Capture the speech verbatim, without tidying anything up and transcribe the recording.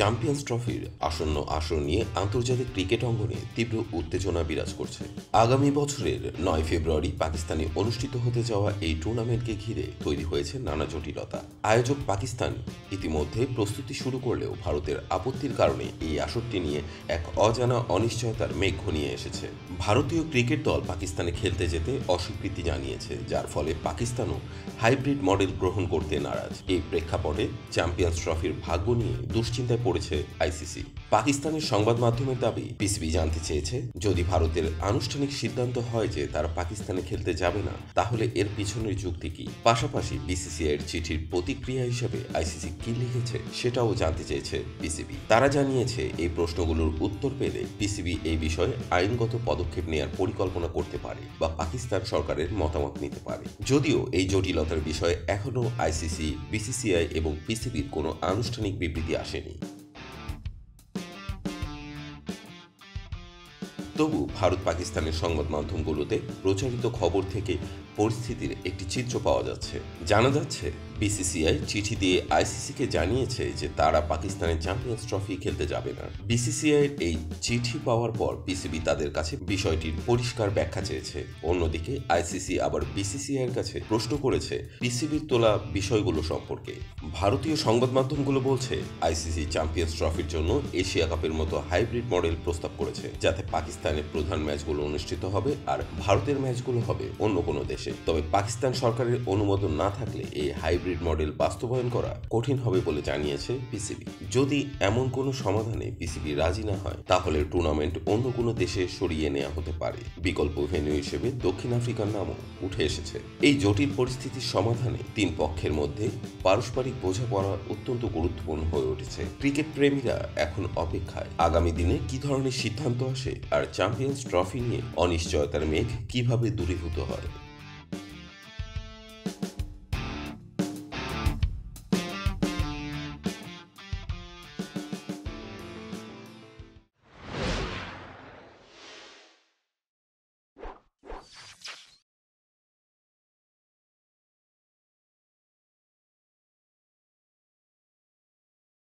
Champions ট্রফির আসন্ন আসর নিয়ে আন্তর্জাতিক ক্রিকেট অঙ্গনে তীব্র উত্তেজনা বিরাজ করছে। আগামী বছরের নয় ফেব্রুয়ারি পাকিস্তানে অনুষ্ঠিত হতে যাওয়া এই টুর্নামেন্টকে ঘিরে তৈরি হয়েছে নানা জটিলতা। আয়োজক পাকিস্তান ইতিমধ্যে প্রস্তুতি শুরু করলেও ভারতের আপত্তির কারণে এই আসরটি নিয়ে এক অজানা অনিশ্চয়তার মেঘ ঘনিয়ে এসেছে। ভারতীয় ক্রিকেট দল পাকিস্তানে খেলতে যেতে অস্বীকৃতি জানিয়েছে, যার ফলে পাকিস্তানও হাইব্রিড মডেল গ্রহণ করতে নারাজ। এই প্রেক্ষাপটে চ্যাম্পিয়ন্স ট্রফির ভাগ্য নিয়ে দুশ্চিন্তায় পড়েছে আইসিসি। পাকিস্তানের সংবাদ মাধ্যমের দাবি, পিসিবি জানতে চেয়েছে যদি ভারতের আনুষ্ঠানিক সিদ্ধান্ত হয় যে তারা পাকিস্তানে খেলতে যাবে না, তাহলে এর পিছনের যুক্তি কি। পাশাপাশি বিসিসিআই এর চিঠির প্রতিক্রিয়া হিসেবে আইসিসি কি লিখেছে সেটাও জানতে চেয়েছে পিসিবি। তারা জানিয়েছে এই প্রশ্নগুলোর উত্তর পেলে পিসিবি এই বিষয়ে আইনগত পদক্ষেপ নেওয়ার পরিকল্পনা করতে পারে বা পাকিস্তান সরকারের মতামত নিতে পারে। যদিও এই জটিলতার বিষয়ে এখনও আইসিসি, বিসিসিআই এবং পিসিবির কোনো আনুষ্ঠানিক বিবৃতি আসেনি। তবু ভারত পাকিস্তানের সংবাদ মাধ্যমগুলোতে প্রচারিত খবর থেকে পরিস্থিতির একটি চিত্র পাওয়া যাচ্ছে। জানা যাচ্ছে বিসিসিআই চিঠি দিয়ে আইসিসিকে জানিয়েছে যে তারা পাকিস্তানের চ্যাম্পিয়ন্স ট্রফি খেলতে যাবে না। বিসিসিআইয়ের এই চিঠি পাওয়ার পর পিসিবি তাদের কাছে বিষয়টির পরিষ্কার ব্যাখ্যা চেয়েছে। অন্যদিকে আইসিসি আবার বিসিসিআইয়ের কাছে প্রশ্ন করেছে পিসিবির তোলা বিষয়গুলো সম্পর্কে। ভারতীয় সংবাদ মাধ্যমগুলো বলছে আইসিসি চ্যাম্পিয়ন্স ট্রফির জন্য এশিয়া কাপের মতো হাইব্রিড মডেল প্রস্তাব করেছে, যাতে পাকিস্তানের প্রধান ম্যাচগুলো অনুষ্ঠিত হবে আর ভারতের ম্যাচগুলো হবে অন্য কোনো দেশে। তবে পাকিস্তান সরকারের অনুমোদন না থাকলে এই হাইব্রিড মডেল বাস্তবায়ন করা কঠিন হবে বলে জানিয়েছে পিসিবি। যদি এমন কোনো সমাধানে পিসিবি রাজি না হয়, তাহলে টুর্নামেন্ট অন্য কোনো দেশে সরিয়ে নেওয়া হতে পারে। বিকল্প ভেন্যু হিসেবে দক্ষিণ আফ্রিকার নামও উঠে এসেছে। এই জটিল পরিস্থিতির সমাধানে তিন পক্ষের মধ্যে পারস্পরিক বোঝাপড়া অত্যন্ত গুরুত্বপূর্ণ হয়ে উঠেছে। ক্রিকেট প্রেমীরা এখন অপেক্ষায় আগামী দিনে কি ধরনের সিদ্ধান্ত আসে আর চ্যাম্পিয়ন্স ট্রফি নিয়ে অনিশ্চয়তার মেঘ কিভাবে দূরীভূত হয়।